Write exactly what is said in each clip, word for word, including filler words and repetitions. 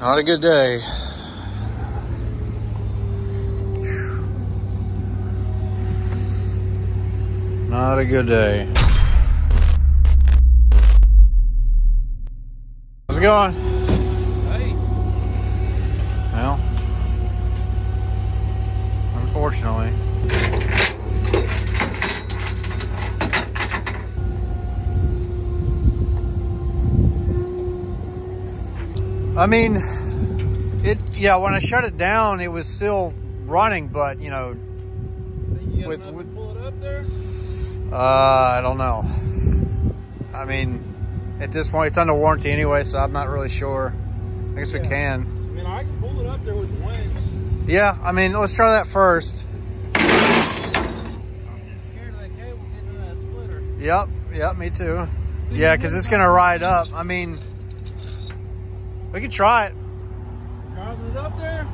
Not a good day. Not a good day. How's it going? Hey. Well, unfortunately. I mean, it, yeah, when I shut it down, it was still running, but, you know, you with, with pull it up there? Uh, I don't know. I mean, at this point, it's under warranty anyway, so I'm not really sure. I guess yeah. we can. I mean, I can pull it up there with the winch. Yeah, I mean, let's try that first. I'm scared of that cable getting in that splitter. Yep, yep, me too. Yeah, because it's going to ride up. I mean... We could try it. It up there?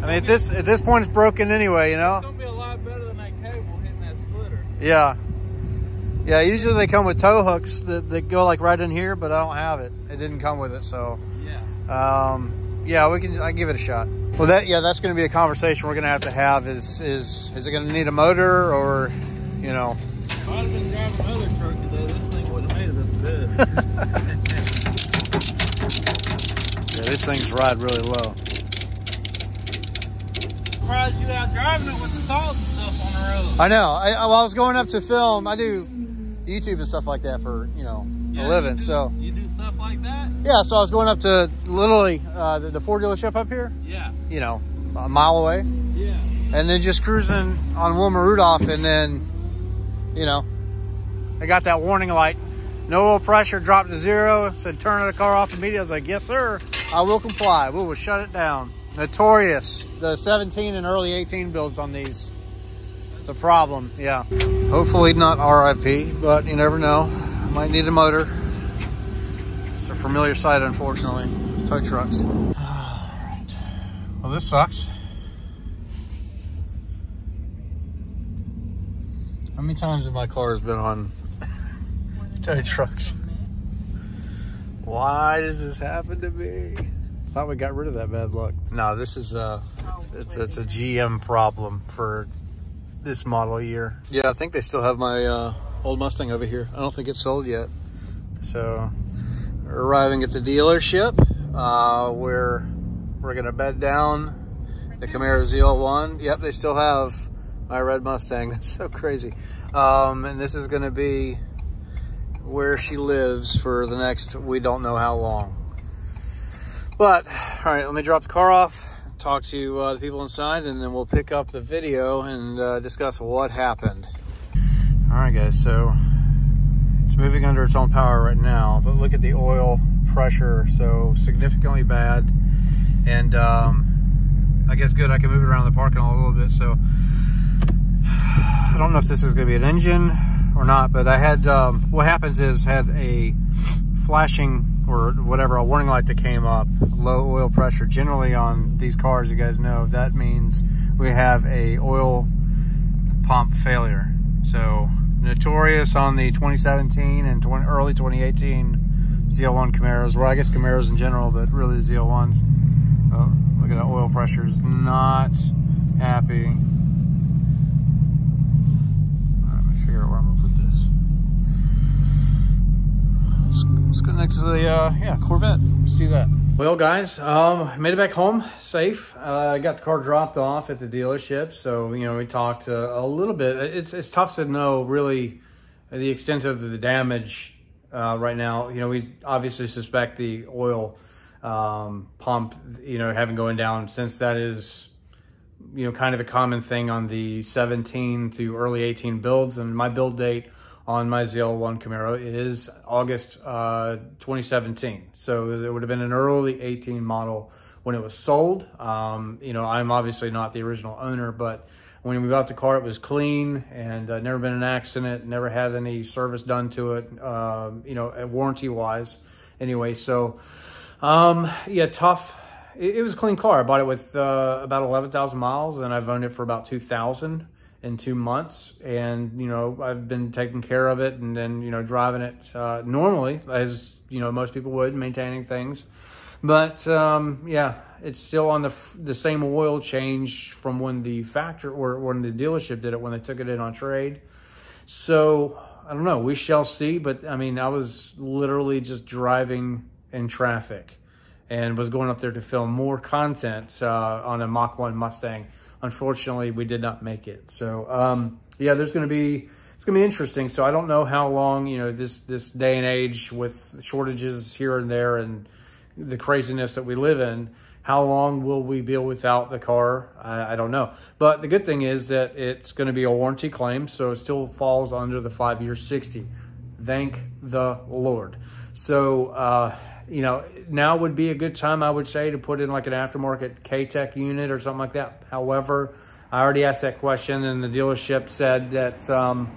I mean, at this at this point, it's broken anyway, you know. It's gonna be a lot better than that cable hitting that splitter. Yeah, yeah. Usually they come with tow hooks that, that go like right in here, but I don't have it. It didn't come with it, so. Yeah. Um. Yeah, we can. I can give it a shot. Well, that yeah, that's gonna be a conversation we're gonna have to have. Is is is it gonna need a motor or, you know? If I'd have been driving another truck today, this thing would have made it up to this. Yeah, these things ride really low. Surprised you out driving it with the salt and stuff on the road. I know. I, I, I was going up to film. I do YouTube and stuff like that for, you know, yeah, a living. You do, so you do stuff like that? Yeah. So I was going up to literally uh, the, the Ford dealership up here. Yeah. You know, a mile away. Yeah. And then just cruising on Wilma Rudolph, and then, you know, I got that warning light. No oil pressure, dropped to zero. Said turn the car off immediately. I was like, yes, sir. I will comply. We will shut it down. Notorious. The seventeen and early eighteen builds on these. It's a problem, yeah. Hopefully not R I P, but you never know. Might need a motor. It's a familiar sight, unfortunately. Tow trucks. All right. Well, this sucks. How many times have my car has been on tow trucks? Why does this happen to me? I thought we got rid of that bad luck. No, this is a it's, it's it's a G M problem for this model year. Yeah, I think they still have my uh, old Mustang over here. I don't think it's sold yet. So arriving at the dealership, uh, where we're gonna bed down the Camaro Z L one. Yep, they still have my red Mustang. That's so crazy. Um, and this is gonna be where she lives for the next we don't know how long. But all right, let me drop the car off, talk to uh, the people inside, and then we'll pick up the video and uh, discuss what happened. All right guys, so it's moving under its own power right now, but look at the oil pressure, so significantly bad. And um, I guess good, I can move it around the parking lot a little bit. So I don't know if this is gonna be an engine or not, but I had um, what happens is had a flashing or whatever, a warning light that came up, low oil pressure. Generally on these cars, you guys know that means we have a oil pump failure. So notorious on the twenty seventeen and twenty, early twenty eighteen Z L one Camaros, well, I guess Camaros in general, but really Z L ones. Oh, look at that, oil pressure is not happy. Figure out where I'm gonna put this. Let's, let's go next to the uh, yeah Corvette. Let's do that. Well, guys, um, made it back home safe. I uh, got the car dropped off at the dealership, so you know we talked uh, a little bit. It's it's tough to know really the extent of the damage uh, right now. You know, we obviously suspect the oil um, pump, you know, having going down, since that is, you know, kind of a common thing on the seventeen to early eighteen builds. And my build date on my Z L one Camaro is August uh, twenty seventeen. So it would have been an early eighteen model when it was sold. Um, you know, I'm obviously not the original owner, but when we bought the car, it was clean and uh, never been an accident, never had any service done to it, uh, you know, warranty-wise anyway. So, um, yeah, tough. It was a clean car. I bought it with uh, about eleven thousand miles, and I've owned it for about two thousand in two months. And, you know, I've been taking care of it and then, you know, driving it uh, normally, as, you know, most people would, maintaining things. But um, yeah, it's still on the the same oil change from when the factory or when the dealership did it, when they took it in on trade. So I don't know. We shall see. But I mean, I was literally just driving in traffic and was going up there to film more content uh, on a Mach one Mustang. Unfortunately, we did not make it. So um, yeah, there's going to be it's going to be interesting. So I don't know how long, you know, this this day and age with shortages here and there and the craziness that we live in, how long will we be without the car? I, I don't know. But the good thing is that it's going to be a warranty claim, so it still falls under the five year sixty. Thank the Lord. So, uh, you know, now would be a good time, I would say, to put in like an aftermarket K-Tech unit or something like that. However, I already asked that question, and the dealership said that um,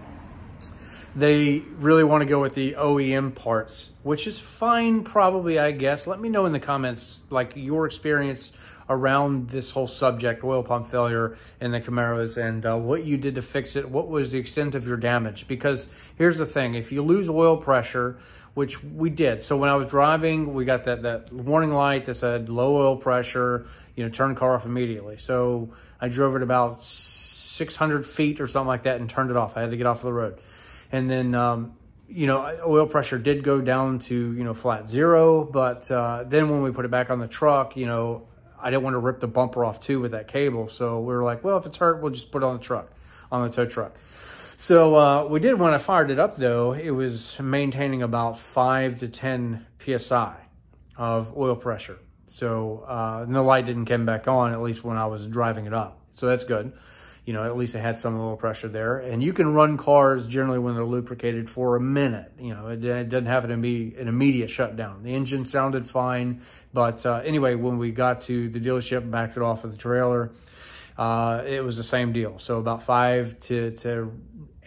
they really want to go with the O E M parts, which is fine, probably, I guess. Let me know in the comments, like, your experience around this whole subject, oil pump failure in the Camaros, and uh, what you did to fix it. What was the extent of your damage? Because here's the thing, if you lose oil pressure, which we did. So when I was driving, we got that, that warning light that said low oil pressure, you know, turn car off immediately. So I drove it about six hundred feet or something like that and turned it off. I had to get off the road. And then, um, you know, oil pressure did go down to, you know, flat zero. But uh, then when we put it back on the truck, you know, I didn't want to rip the bumper off too with that cable. So we were like, well, if it's hurt, we'll just put it on the truck, on the tow truck. So uh, we did, when I fired it up though, it was maintaining about five to ten P S I of oil pressure. So uh, and the light didn't come back on, at least when I was driving it up. So that's good. You know, at least it had some little pressure there. And you can run cars generally when they're lubricated for a minute. You know, it, it doesn't have to be an immediate shutdown. The engine sounded fine. But uh, anyway, when we got to the dealership, backed it off of the trailer, uh, it was the same deal. So about five to, to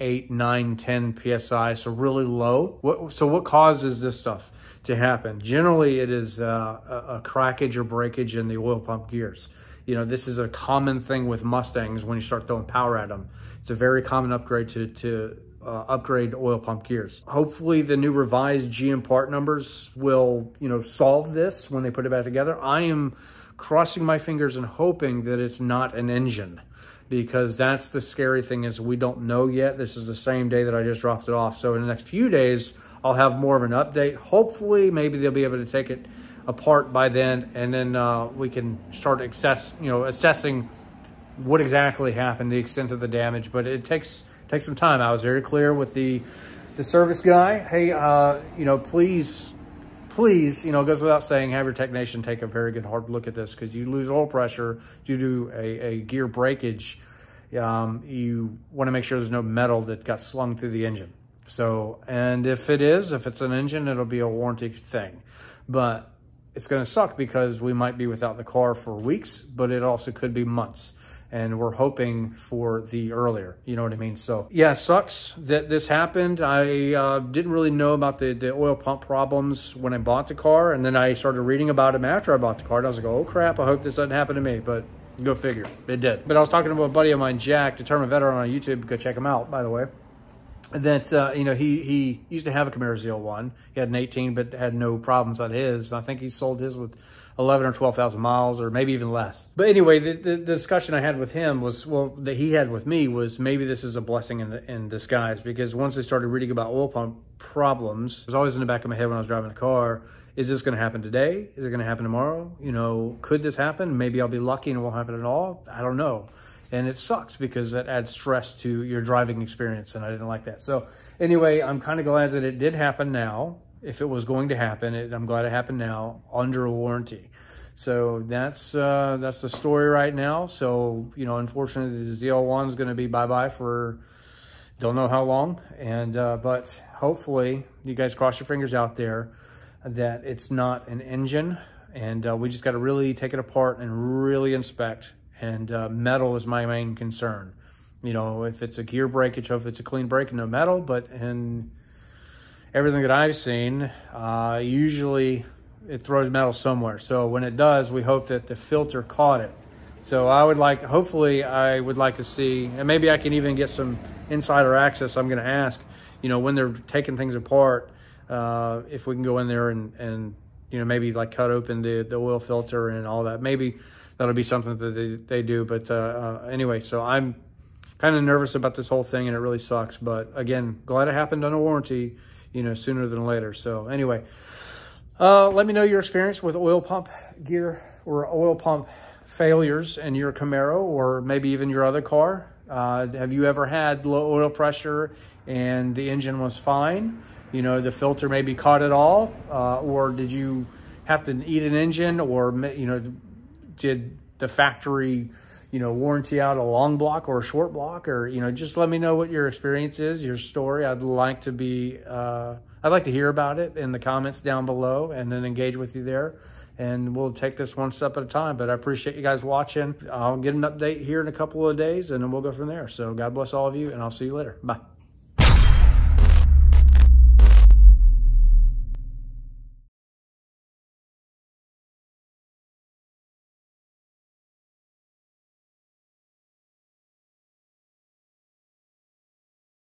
eight, nine, ten P S I. So really low. What, so what causes this stuff to happen? Generally, it is uh, a, a crackage or breakage in the oil pump gears. You know, this is a common thing with Mustangs when you start throwing power at them. It's a very common upgrade to, to uh, upgrade oil pump gears. Hopefully the new revised G M part numbers will, you know, solve this when they put it back together. I am crossing my fingers and hoping that it's not an engine, because that's the scary thing, is we don't know yet. This is the same day that I just dropped it off. So in the next few days, I'll have more of an update. Hopefully, maybe they'll be able to take it apart by then, and then uh, we can start access, you know, assessing what exactly happened, the extent of the damage. But it takes takes some time. I was very clear with the the service guy. Hey, uh, you know, please, please, you know, it goes without saying, have your technician take a very good hard look at this, because you lose oil pressure due to a, a gear breakage. Um, you want to make sure there's no metal that got slung through the engine. So, and if it is, if it's an engine, it'll be a warranty thing. But it's going to suck, because we might be without the car for weeks, but it also could be months. And we're hoping for the earlier, you know what I mean? So yeah, sucks that this happened. I uh, didn't really know about the, the oil pump problems when I bought the car. And then I started reading about them after I bought the car. And I was like, oh crap, I hope this doesn't happen to me. But go figure, it did. But I was talking to a buddy of mine, Jack, determined veteran on YouTube. Go check him out, by the way. That, uh, you know, he, he used to have a Camaro Z L one. He had an eighteen, but had no problems on his. I think he sold his with eleven or twelve thousand miles, or maybe even less. But anyway, the, the, the discussion I had with him was, well, that he had with me was, maybe this is a blessing in, the, in disguise, because once I started reading about oil pump problems, it was always in the back of my head when I was driving the car, is this going to happen today? Is it going to happen tomorrow? You know, could this happen? Maybe I'll be lucky and it won't happen at all. I don't know. And it sucks, because that adds stress to your driving experience, and I didn't like that. So anyway, I'm kind of glad that it did happen now. If it was going to happen, it, I'm glad it happened now under a warranty. So that's uh, that's the story right now. So, you know, unfortunately, the Z L one is going to be bye-bye for don't know how long. And uh, but hopefully, you guys cross your fingers out there that it's not an engine. And uh, we just got to really take it apart and really inspect. And uh, metal is my main concern. You know, if it's a gear breakage, if it's a clean break, no metal. But in everything that I've seen, uh, usually it throws metal somewhere. So when it does, we hope that the filter caught it. So I would like, hopefully I would like to see, and maybe I can even get some insider access. I'm gonna ask, you know, when they're taking things apart, uh, if we can go in there and, and you know, maybe like cut open the, the oil filter and all that. Maybe that'll be something that they, they do. But uh, uh, anyway, so I'm kind of nervous about this whole thing, and it really sucks. But again, glad it happened under warranty, you know, sooner than later. So anyway, uh, let me know your experience with oil pump gear or oil pump failures in your Camaro, or maybe even your other car. Uh, have you ever had low oil pressure and the engine was fine? You know, the filter maybe caught it all, uh, or did you have to eat an engine, or, you know, did the factory, you know, warranty out a long block or a short block? Or, you know, just let me know what your experience is, your story. I'd like to be, uh, I'd like to hear about it in the comments down below, and then engage with you there. And we'll take this one step at a time. But I appreciate you guys watching. I'll get an update here in a couple of days, and then we'll go from there. So God bless all of you, and I'll see you later. Bye.